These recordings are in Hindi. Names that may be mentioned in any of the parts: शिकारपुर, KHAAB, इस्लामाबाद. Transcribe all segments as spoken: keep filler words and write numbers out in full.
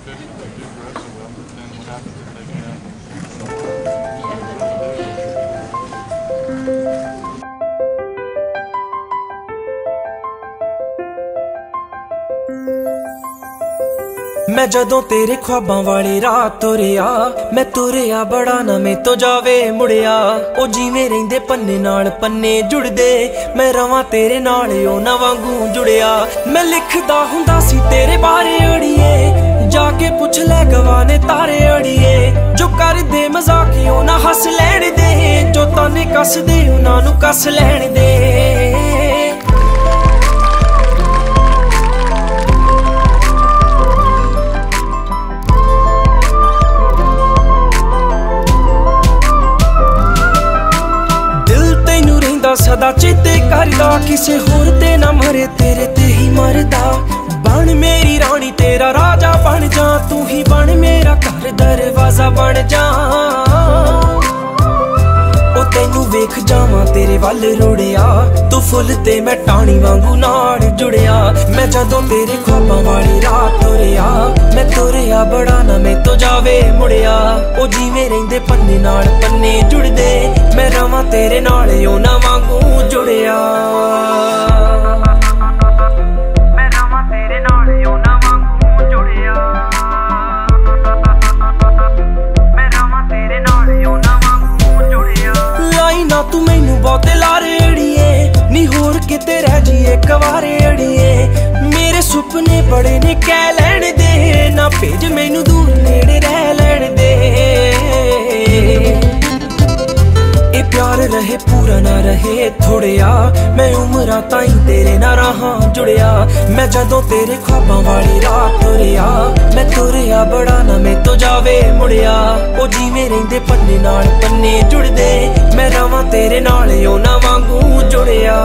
fish, if they do wrestle them, then what happens if they can't? मैं जदों तेरे ख्वाबां वाली रात तुरिया, मैं तुरिया बड़ा ना मैं तो जावे मुड़िया। ओ जीवें रहिंदे पन्ने नाल पन्ने जुड़दे, मैं रवां तेरे नाल ओ ना वांगू जुड़िया। मैं लिखदा हुंदा सी तेरे बारे अड़िए, जाके पुछ ले गवाने तारे अड़िए। जो कर दे मजाकियों ना हस लैन दे, जो ताने कस दे उन्हां कस लैन दे। दिल तैनू रहिंदा सदा चेते करदा, किसे होर ते ना मरे तेरे ते ही मरदा। बन मेरी रानी तेरा राजा बन जा, तू ही बन मेरा घर दरवाजा बन जा। ओ तेनू वेख जावां तेरे वाल रुड़िया, तू फुल ते मैं टाणी वांगू नाड़ जुड़िया। मैं जदों तेरे ख्वाबां वाली रात तुरिया, मैं तुरिया बड़ा ना मैं तो जावे मुड़िया। ओ जीवें रहिंदे पन्ने नाल पन्ने जुड़दे, मैं रवां तेरे नाल ओ ना वांगू जुड़िया। तू मैनू बहुते लारे अड़िए, नी होर किते रह जिए कवारे अड़िए। मेरे सुपने बड़े ने कह लैन दे, ना भेज मैनू दूर नेड़े रह लैन दे। ए प्यार रहे पूरा ना रहे थोड़िया, मैं उमरां ताईं तेरे ना रहां जुड़िया। मैं जदों तेरे ख्वाबां वाली रात तुरिया, मैं तुरिया बड़ा ना मैं तो जावे मुड़िया। ओ जीवें रहिंदे पन्ने नाल पन्ने जुड़दे, मैं रवां तेरे नाल ओ ना वांगू जुड़िया।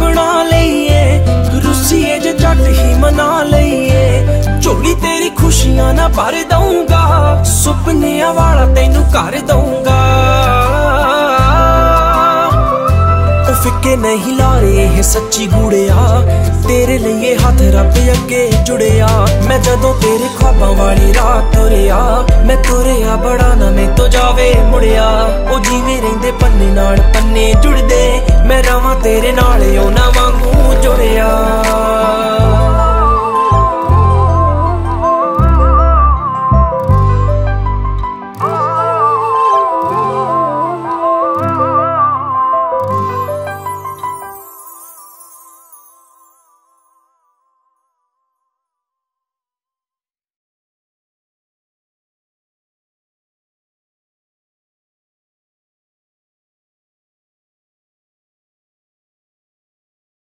बना लईए रुसिए जे झट ही मना लईए। झोली तेरी खुशियां ना भर दूंगा, सुपने वाला तेनू कर दूंगा। फिके नहीं लारे ये सच्ची गुड़िया, तेरे लिए हाथ रब अगे जुड़िया। मैं जदों तेरे ख्वाबां वाली रात तुरिया, मैं तुरिया बड़ा ना मैं तो जावे मुड़िया। ओ जीवें रहिंदे पन्ने नाल पन्ने जुड़दे, मैं रवां तेरे नाल ओ ना वांगू जुड़िया।